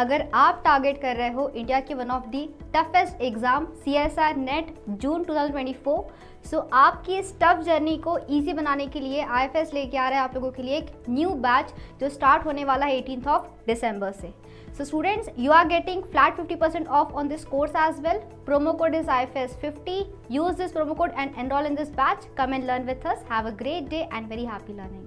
अगर आप टारगेट कर रहे हो इंडिया के one of the toughest exam CSIR NET June 2024, so आपकी इस टफ जर्नी को ईजी बनाने के लिए IFS लेके आ रहा है आप लोगों के लिए एक न्यू बैच जो स्टार्ट होने वाला है 18th of December से। So students, you are getting flat 50% off on this course as well. Promo code is IFS50। Use this promo code and enrol in this batch. Come and learn with us. Have a great day and very happy learning.